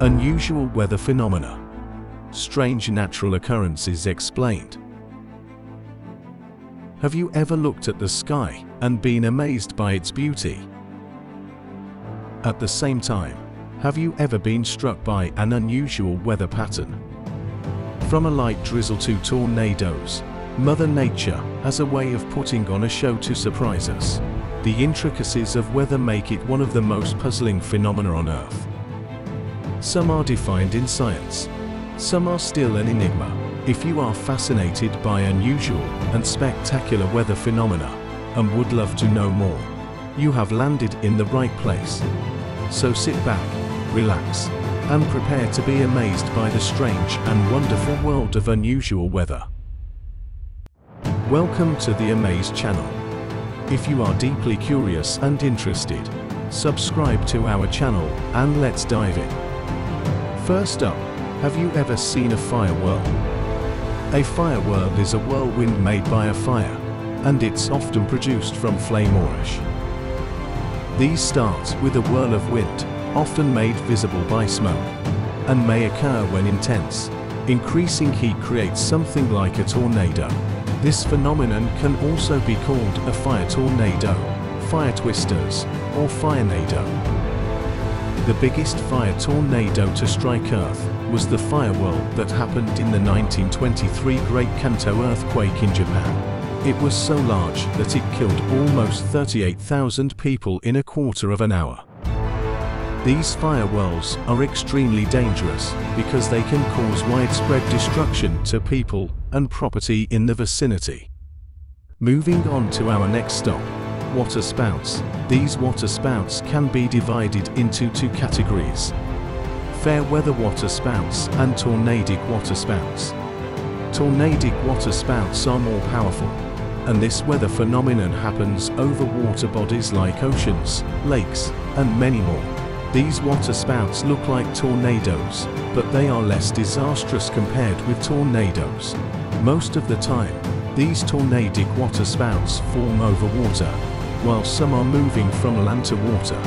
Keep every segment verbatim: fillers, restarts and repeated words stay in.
Unusual weather phenomena. Strange natural occurrences explained. Have you ever looked at the sky and been amazed by its beauty? At the same time, have you ever been struck by an unusual weather pattern? From a light drizzle to tornadoes, Mother Nature has a way of putting on a show to surprise us. The intricacies of weather make it one of the most puzzling phenomena on Earth. Some are defined in science, some are still an enigma. If you are fascinated by unusual and spectacular weather phenomena and would love to know more, you have landed in the right place. So sit back, relax, and prepare to be amazed by the strange and wonderful world of unusual weather. Welcome to the Amazed channel. If you are deeply curious and interested, subscribe to our channel and let's dive in. First up, have you ever seen a firewhirl? A firewhirl is a whirlwind made by a fire, and it's often produced from flame or ash. These start with a whirl of wind, often made visible by smoke, and may occur when intense, increasing heat creates something like a tornado. This phenomenon can also be called a fire tornado, fire twisters, or firenado. The biggest fire tornado to strike Earth was the firewhirl that happened in the nineteen twenty-three Great Kanto Earthquake in Japan. It was so large that it killed almost thirty-eight thousand people in a quarter of an hour. These firewhirls are extremely dangerous because they can cause widespread destruction to people and property in the vicinity. Moving on to our next stop. Water spouts. These water spouts can be divided into two categories: fair weather water spouts and tornadic water spouts. Tornadic water spouts are more powerful, and this weather phenomenon happens over water bodies like oceans, lakes, and many more. These water spouts look like tornadoes, but they are less disastrous compared with tornadoes. Most of the time, these tornadic water spouts form over water, while some are moving from land to water.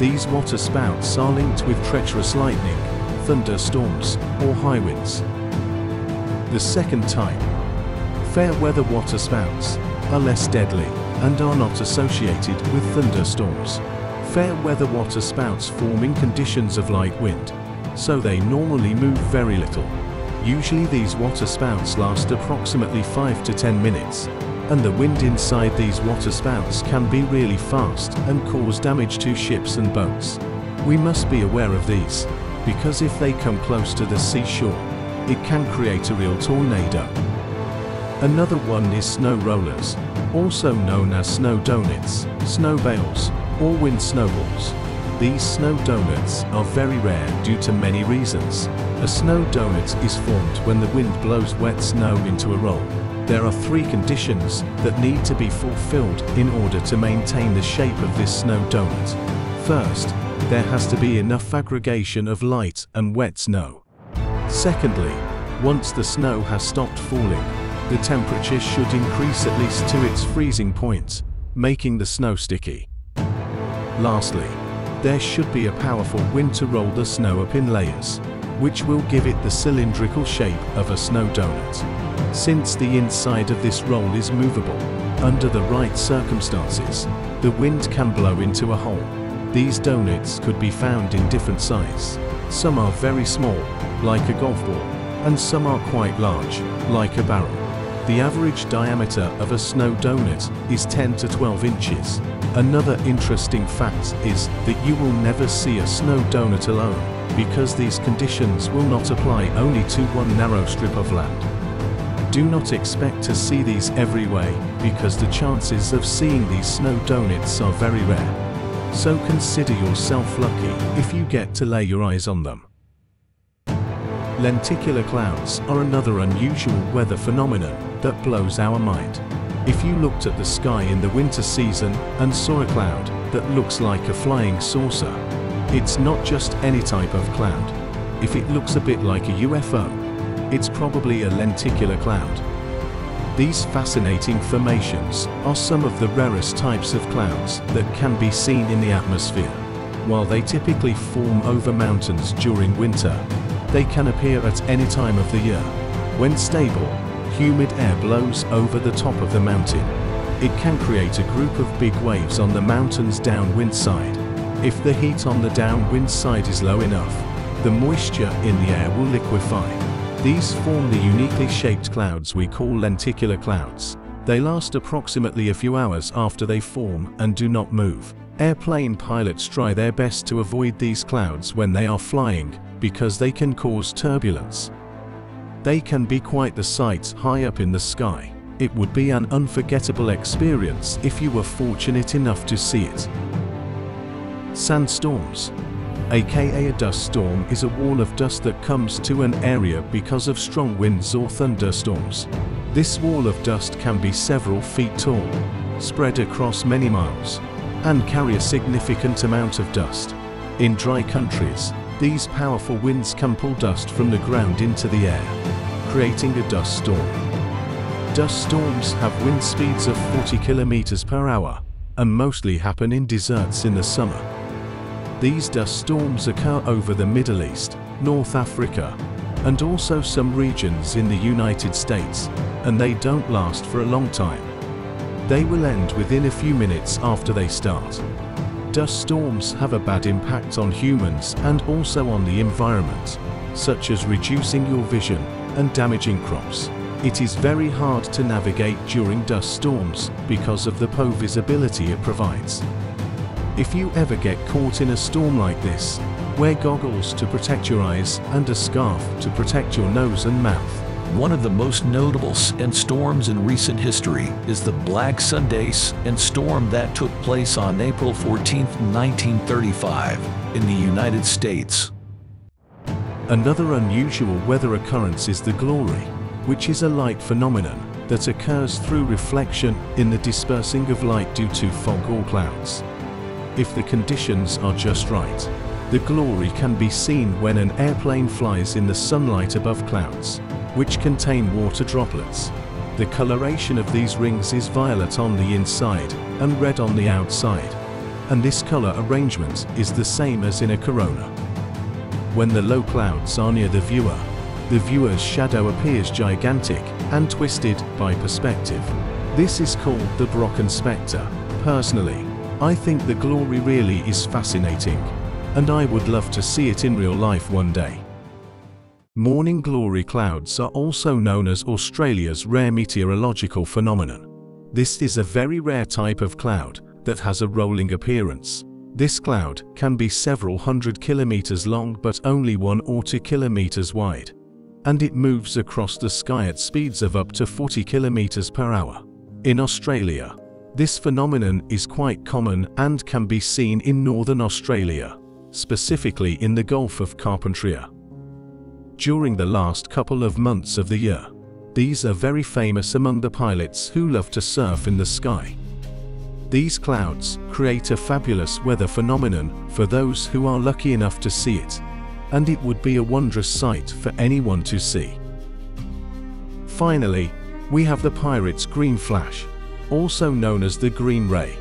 These water spouts are linked with treacherous lightning, thunderstorms, or high winds. The second type, fair weather water spouts, are less deadly and are not associated with thunderstorms. Fair weather water spouts form in conditions of light wind, so they normally move very little. Usually these water spouts last approximately five to ten minutes, and the wind inside these water spouts can be really fast and cause damage to ships and boats. We must be aware of these, because if they come close to the seashore, it can create a real tornado. Another one is snow rollers, also known as snow donuts, snow bales, or wind snowballs. These snow donuts are very rare due to many reasons. A snow donut is formed when the wind blows wet snow into a roll. There are three conditions that need to be fulfilled in order to maintain the shape of this snow donut. First, there has to be enough aggregation of light and wet snow. Secondly, once the snow has stopped falling, the temperature should increase at least to its freezing point, making the snow sticky. Lastly, there should be a powerful wind to roll the snow up in layers, which will give it the cylindrical shape of a snow donut. Since the inside of this roll is movable, under the right circumstances, the wind can blow into a hole. These donuts could be found in different sizes. Some are very small, like a golf ball, and some are quite large, like a barrel. The average diameter of a snow donut is ten to twelve inches. Another interesting fact is that you will never see a snow donut alone, because these conditions will not apply only to one narrow strip of land. Do not expect to see these every way, because the chances of seeing these snow donuts are very rare. So consider yourself lucky if you get to lay your eyes on them. Lenticular clouds are another unusual weather phenomenon that blows our mind. If you looked at the sky in the winter season and saw a cloud that looks like a flying saucer, it's not just any type of cloud. If it looks a bit like a U F O, it's probably a lenticular cloud. These fascinating formations are some of the rarest types of clouds that can be seen in the atmosphere. While they typically form over mountains during winter, they can appear at any time of the year. When stable, humid air blows over the top of the mountain. It can create a group of big waves on the mountain's downwind side. If the heat on the downwind side is low enough, the moisture in the air will liquefy. These form the uniquely shaped clouds we call lenticular clouds. They last approximately a few hours after they form and do not move. Airplane pilots try their best to avoid these clouds when they are flying because they can cause turbulence. They can be quite the sight high up in the sky. It would be an unforgettable experience if you were fortunate enough to see it. Sandstorms, aka a dust storm, is a wall of dust that comes to an area because of strong winds or thunderstorms. This wall of dust can be several feet tall, spread across many miles, and carry a significant amount of dust. In dry countries, these powerful winds can pull dust from the ground into the air, creating a dust storm. Dust storms have wind speeds of forty kilometers per hour and mostly happen in deserts in the summer. These dust storms occur over the Middle East, North Africa, and also some regions in the United States, and they don't last for a long time. They will end within a few minutes after they start. Dust storms have a bad impact on humans and also on the environment, such as reducing your vision and damaging crops. It is very hard to navigate during dust storms because of the poor visibility it provides. If you ever get caught in a storm like this, wear goggles to protect your eyes and a scarf to protect your nose and mouth. One of the most notable sandstorms in recent history is the Black Sunday sandstorm that took place on April fourteenth nineteen thirty-five, in the United States. Another unusual weather occurrence is the glory, which is a light phenomenon that occurs through reflection in the dispersing of light due to fog or clouds. If the conditions are just right, the glory can be seen when an airplane flies in the sunlight above clouds, which contain water droplets. The coloration of these rings is violet on the inside and red on the outside, and this color arrangement is the same as in a corona. When the low clouds are near the viewer, the viewer's shadow appears gigantic and twisted by perspective. This is called the Brocken Spectre. Personally, I think the glory really is fascinating, and I would love to see it in real life one day. Morning glory clouds are also known as Australia's rare meteorological phenomenon. This is a very rare type of cloud that has a rolling appearance. This cloud can be several hundred kilometers long but only one or two kilometers wide, and it moves across the sky at speeds of up to forty kilometers per hour. In Australia, this phenomenon is quite common and can be seen in northern Australia, specifically in the Gulf of Carpentaria. During the last couple of months of the year, these are very famous among the pilots who love to surf in the sky. These clouds create a fabulous weather phenomenon for those who are lucky enough to see it, and it would be a wondrous sight for anyone to see. Finally, we have the pirate's green flash, also known as the green ray,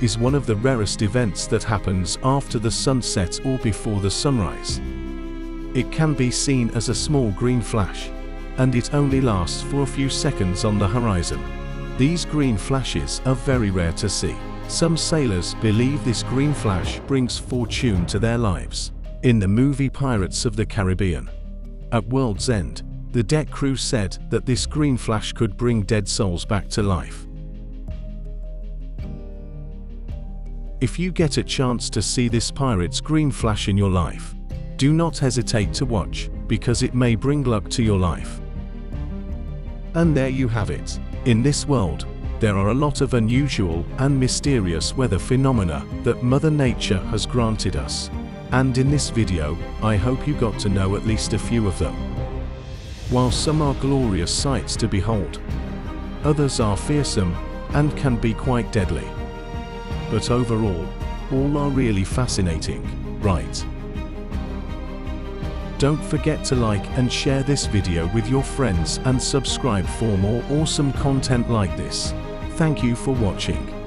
is one of the rarest events that happens after the sunset or before the sunrise. It can be seen as a small green flash, and it only lasts for a few seconds on the horizon. These green flashes are very rare to see. Some sailors believe this green flash brings fortune to their lives. In the movie Pirates of the Caribbean, at World's End, the deck crew said that this green flash could bring dead souls back to life. If you get a chance to see this pirate's green flash in your life, do not hesitate to watch, because it may bring luck to your life. And there you have it. In this world, there are a lot of unusual and mysterious weather phenomena that Mother Nature has granted us. And in this video, I hope you got to know at least a few of them. While some are glorious sights to behold, others are fearsome and can be quite deadly. But overall, all are really fascinating, right? Don't forget to like and share this video with your friends and subscribe for more awesome content like this. Thank you for watching.